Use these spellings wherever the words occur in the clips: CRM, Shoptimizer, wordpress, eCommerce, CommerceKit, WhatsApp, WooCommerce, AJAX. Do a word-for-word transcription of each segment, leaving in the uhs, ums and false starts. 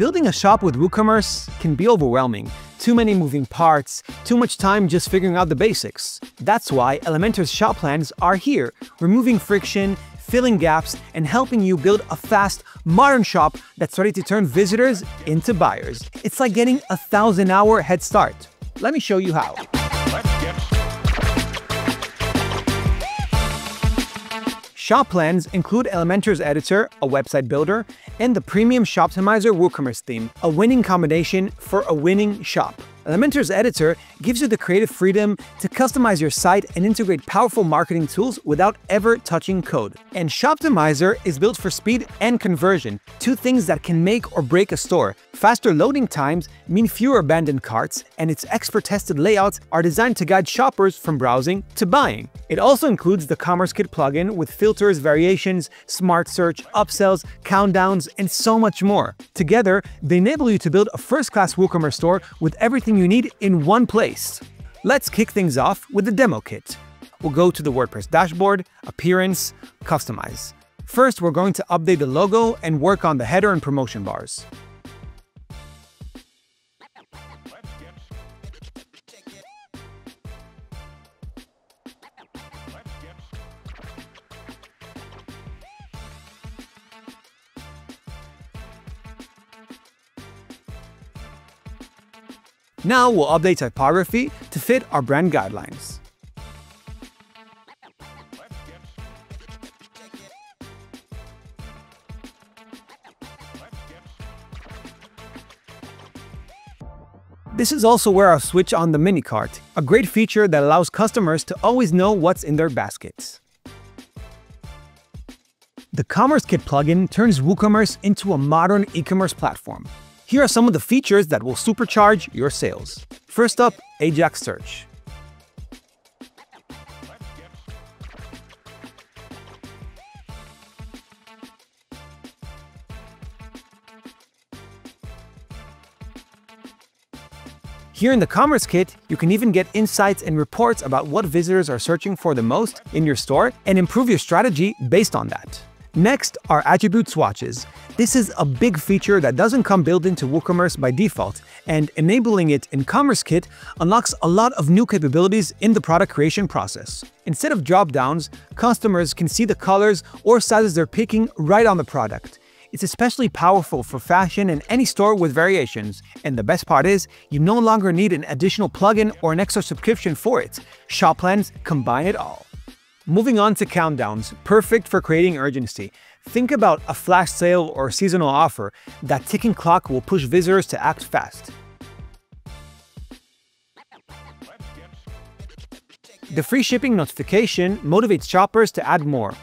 Building a shop with WooCommerce can be overwhelming. Too many moving parts, too much time just figuring out the basics. That's why Elementor's shop plans are here, removing friction, filling gaps, and helping you build a fast, modern shop that's ready to turn visitors into buyers. It's like getting a thousand hour head start. Let me show you how. Shop plans include Elementor's editor, a website builder, and the premium Shoptimizer WooCommerce theme, a winning combination for a winning shop. Elementor's editor gives you the creative freedom to customize your site and integrate powerful marketing tools without ever touching code. And Shoptimizer is built for speed and conversion, two things that can make or break a store. Faster loading times mean fewer abandoned carts, and its expert-tested layouts are designed to guide shoppers from browsing to buying. It also includes the CommerceKit plugin with filters, variations, smart search, upsells, countdowns, and so much more. Together, they enable you to build a first-class WooCommerce store with everything you need in one place. Let's kick things off with the demo kit. We'll go to the WordPress dashboard, Appearance, Customize. First, we're going to update the logo and work on the header and promotion bars. Now we'll update typography to fit our brand guidelines. This is also where I'll switch on the mini cart, a great feature that allows customers to always know what's in their baskets. The CommerceKit plugin turns WooCommerce into a modern e-commerce platform. Here are some of the features that will supercharge your sales. First up, AJAX Search. Here in the CommerceKit, you can even get insights and reports about what visitors are searching for the most in your store and improve your strategy based on that. Next are attribute swatches. This is a big feature that doesn't come built into WooCommerce by default, and enabling it in CommerceKit unlocks a lot of new capabilities in the product creation process. Instead of drop-downs, customers can see the colors or sizes they're picking right on the product. It's especially powerful for fashion and any store with variations. And the best part is, you no longer need an additional plugin or an extra subscription for it. Shop plans combine it all. Moving on to countdowns, perfect for creating urgency. Think about a flash sale or seasonal offer. That ticking clock will push visitors to act fast. The free shipping notification motivates shoppers to add more.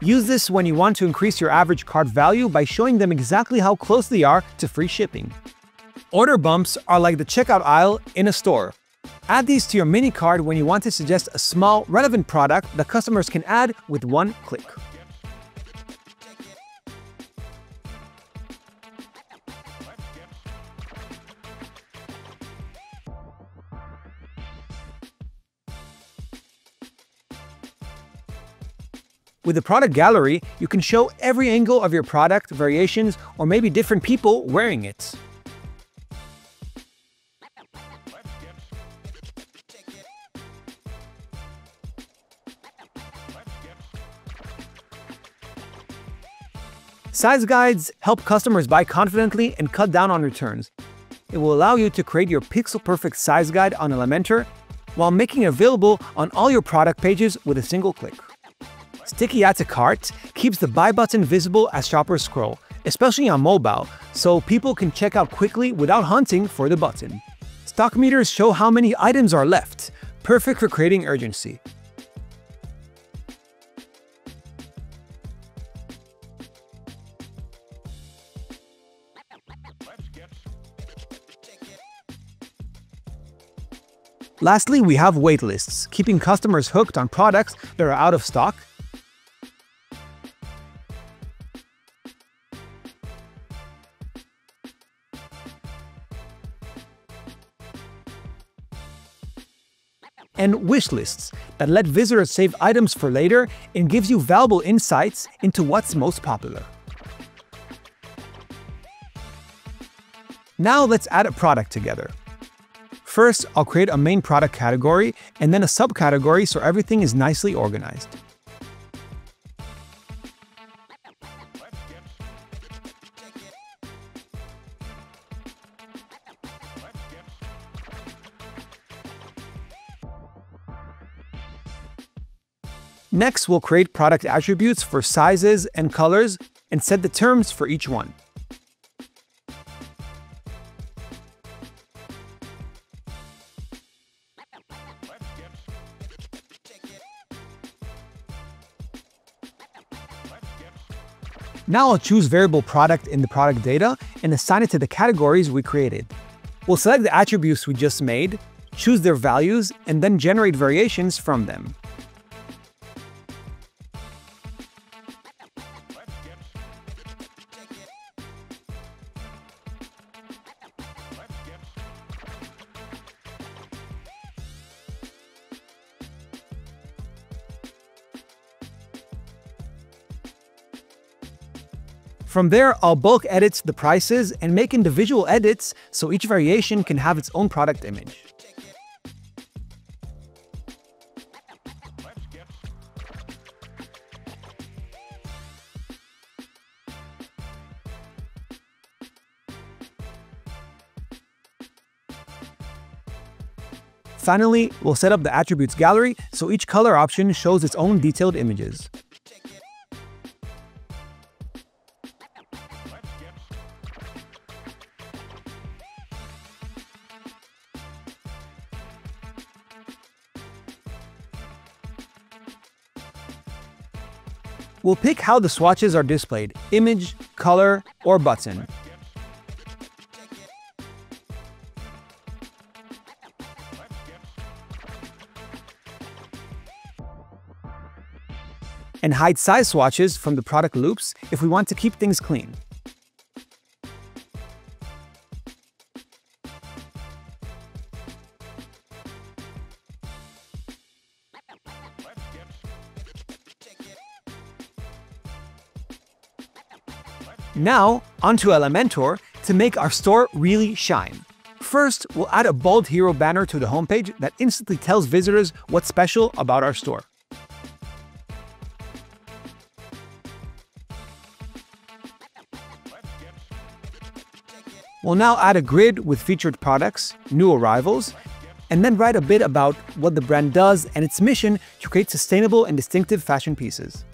Use this when you want to increase your average cart value by showing them exactly how close they are to free shipping. Order bumps are like the checkout aisle in a store. Add these to your mini cart when you want to suggest a small, relevant product that customers can add with one click. With the product gallery, you can show every angle of your product, variations, or maybe different people wearing it. Size guides help customers buy confidently and cut down on returns. It will allow you to create your pixel-perfect size guide on Elementor while making it available on all your product pages with a single click. Sticky Add to Cart keeps the Buy button visible as shoppers scroll, especially on mobile, so people can check out quickly without hunting for the button. Stock meters show how many items are left, perfect for creating urgency. Lastly, we have waitlists, keeping customers hooked on products that are out of stock. And wishlists that let visitors save items for later and gives you valuable insights into what's most popular. Now let's add a product together. First, I'll create a main product category and then a subcategory so everything is nicely organized. Next, we'll create product attributes for sizes and colors and set the terms for each one. Now I'll choose variable product in the product data and assign it to the categories we created. We'll select the attributes we just made, choose their values, and then generate variations from them. From there, I'll bulk edit the prices and make individual edits so each variation can have its own product image. Finally, we'll set up the attributes gallery so each color option shows its own detailed images. We'll pick how the swatches are displayed, image, color, or button. And hide size swatches from the product loops if we want to keep things clean. Now, onto Elementor to make our store really shine. First, we'll add a bold hero banner to the homepage that instantly tells visitors what's special about our store. We'll now add a grid with featured products, new arrivals, and then write a bit about what the brand does and its mission to create sustainable and distinctive fashion pieces.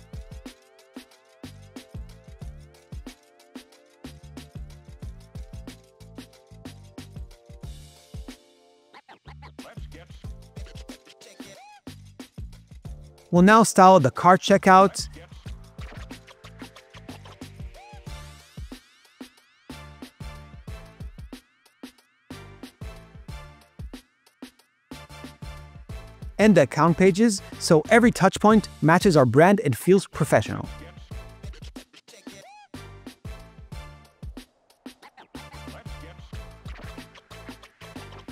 We'll now style the cart checkout and the account pages so every touchpoint matches our brand and feels professional.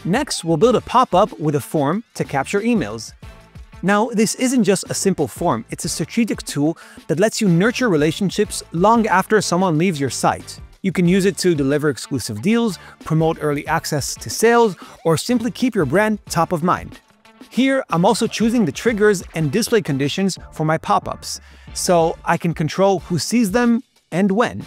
Next, we'll build a pop-up with a form to capture emails. Now, this isn't just a simple form, it's a strategic tool that lets you nurture relationships long after someone leaves your site. You can use it to deliver exclusive deals, promote early access to sales, or simply keep your brand top of mind. Here, I'm also choosing the triggers and display conditions for my pop-ups, so I can control who sees them and when.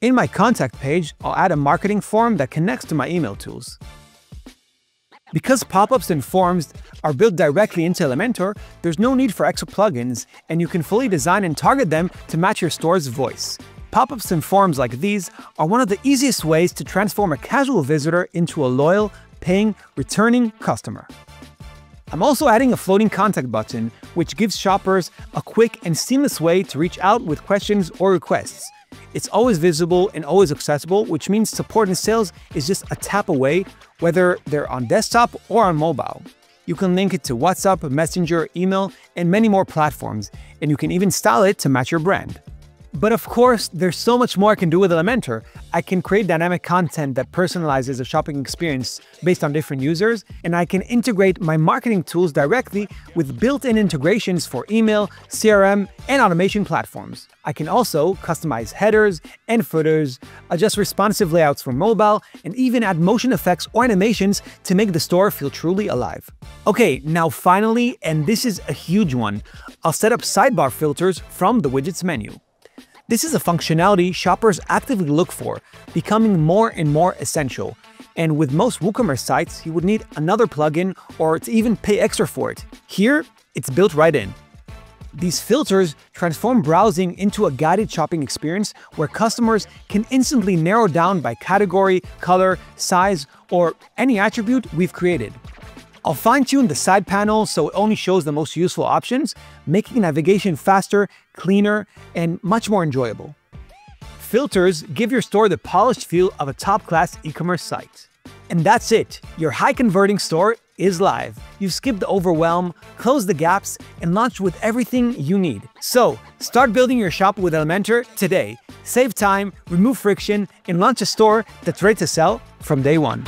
In my contact page, I'll add a marketing form that connects to my email tools. Because pop-ups and forms are built directly into Elementor, there's no need for extra plugins, and you can fully design and target them to match your store's voice. Pop-ups and forms like these are one of the easiest ways to transform a casual visitor into a loyal, paying, returning customer. I'm also adding a floating contact button, which gives shoppers a quick and seamless way to reach out with questions or requests. It's always visible and always accessible, which means support and sales is just a tap away, whether they're on desktop or on mobile. You can link it to WhatsApp, Messenger, email, and many more platforms, and you can even style it to match your brand. But of course, there's so much more I can do with Elementor. I can create dynamic content that personalizes the shopping experience based on different users, and I can integrate my marketing tools directly with built-in integrations for email, C R M, and automation platforms. I can also customize headers and footers, adjust responsive layouts for mobile, and even add motion effects or animations to make the store feel truly alive. Okay, now finally, and this is a huge one, I'll set up sidebar filters from the widgets menu. This is a functionality shoppers actively look for, becoming more and more essential. And with most WooCommerce sites, you would need another plugin or to even pay extra for it. Here, it's built right in. These filters transform browsing into a guided shopping experience where customers can instantly narrow down by category, color, size, or any attribute we've created. I'll fine-tune the side panel so it only shows the most useful options, making navigation faster, cleaner, and much more enjoyable. Filters give your store the polished feel of a top-class e-commerce site. And that's it! Your high-converting store is live. You've skipped the overwhelm, closed the gaps, and launched with everything you need. So, start building your shop with Elementor today. Save time, remove friction, and launch a store that's ready to sell from day one.